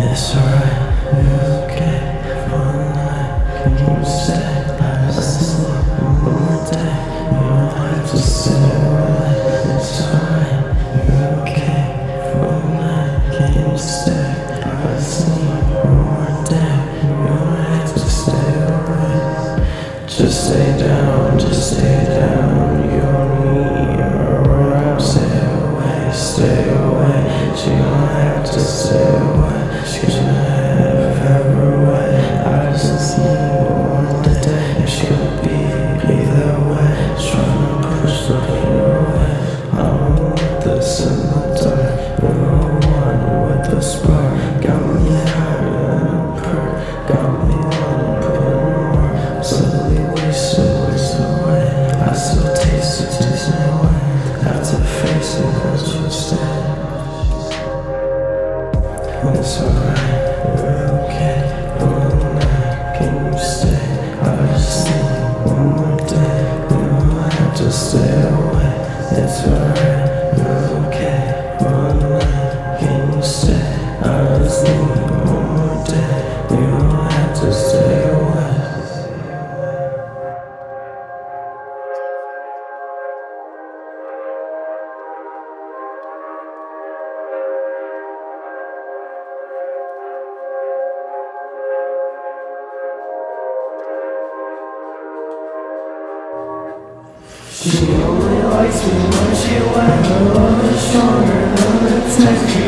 It's alright, it's okay. One night, can you stay? I just sleep one day. You don't have to sit around. It's alright, you're okay. One night, can you stay? I just sleep one day. You don't have to stay around. Just stay down, just stay down. You don't need her around. Stay away, stay away. She don't have to stay away. She should have ever way. I just need one day. If she would be either way, trying to push the pain away. I don't want this in the dark. You're the one with the spark. Got me higher than a perk. Got me wanting to put more. Slowly wasted, wasted away. I still taste it, taste my way. Have to face it, cause you stay. It's alright, we're okay. One night, can you stay? I just need one more day. You don't have to stay away. It's alright, we're okay. One night, can you stay? I just need one more day. You don't have to stay away. She only likes me when she wet. Her love is stronger than the text.